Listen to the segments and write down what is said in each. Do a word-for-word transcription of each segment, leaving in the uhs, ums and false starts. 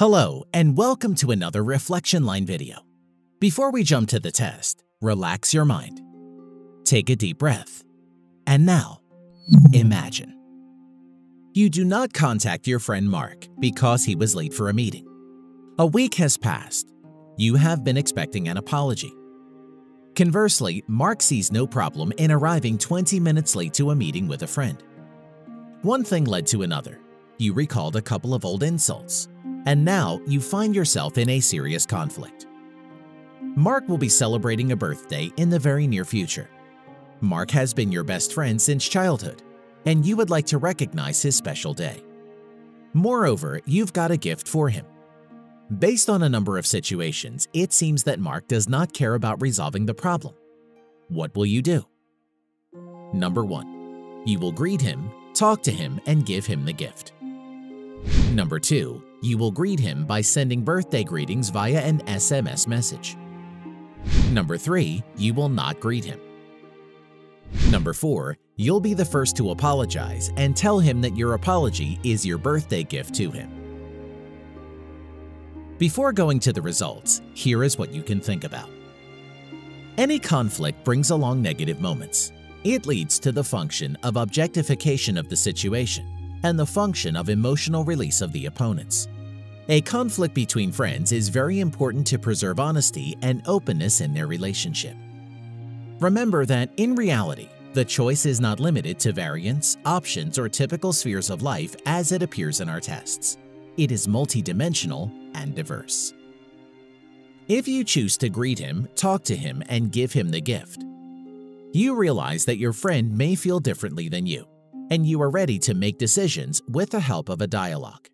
Hello and welcome to another Reflection Line video. Before we jump to the test, relax your mind. Take a deep breath. And now, imagine. You do not contact your friend Mark because he was late for a meeting. A week has passed. You have been expecting an apology. Conversely, Mark sees no problem in arriving twenty minutes late to a meeting with a friend. One thing led to another. You recalled a couple of old insults. And now you find yourself in a serious conflict. Mark will be celebrating a birthday in the very near future. Mark has been your best friend since childhood, and you would like to recognize his special day. Moreover, you've got a gift for him. Based on a number of situations, it seems that Mark does not care about resolving the problem. What will you do? Number one, you will greet him, talk to him, and give him the gift. Number two, you will greet him by sending birthday greetings via an S M S message. Number three, you will not greet him. Number four, you'll be the first to apologize and tell him that your apology is your birthday gift to him. Before going to the results, here is what you can think about. Any conflict brings along negative moments. It leads to the function of objectification of the situation and the function of emotional release of the opponents. A conflict between friends is very important to preserve honesty and openness in their relationship. Remember that in reality, the choice is not limited to variants, options, or typical spheres of life as it appears in our tests. It is multidimensional and diverse. If you choose to greet him, talk to him, and give him the gift, you realize that your friend may feel differently than you, and you are ready to make decisions with the help of a dialogue.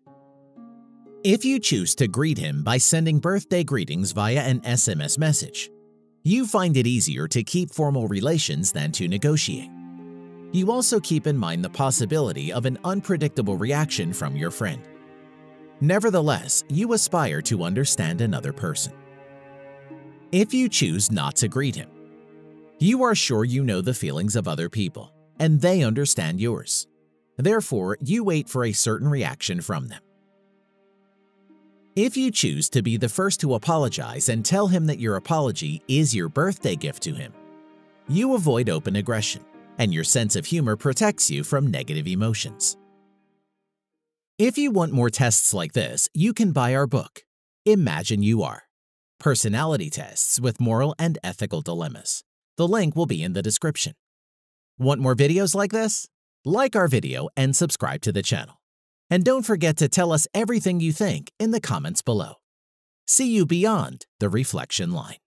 If you choose to greet him by sending birthday greetings via an S M S message, you find it easier to keep formal relations than to negotiate. You also keep in mind the possibility of an unpredictable reaction from your friend. Nevertheless, you aspire to understand another person. If you choose not to greet him, you are sure you know the feelings of other people, and they understand yours. Therefore, you wait for a certain reaction from them. If you choose to be the first to apologize and tell him that your apology is your birthday gift to him, you avoid open aggression, and your sense of humor protects you from negative emotions. If you want more tests like this, you can buy our book, Imagine You Are: Personality Tests with Moral and Ethical Dilemmas. The link will be in the description. Want more videos like this? Like our video and subscribe to the channel. And don't forget to tell us everything you think in the comments below. See you beyond the reflection line.